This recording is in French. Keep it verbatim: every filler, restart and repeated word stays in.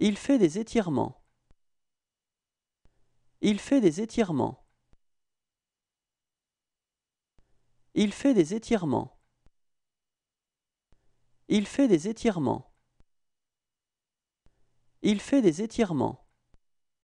Il fait des étirements. Il fait des étirements. Il fait des étirements. Il fait des étirements. Il fait des étirements.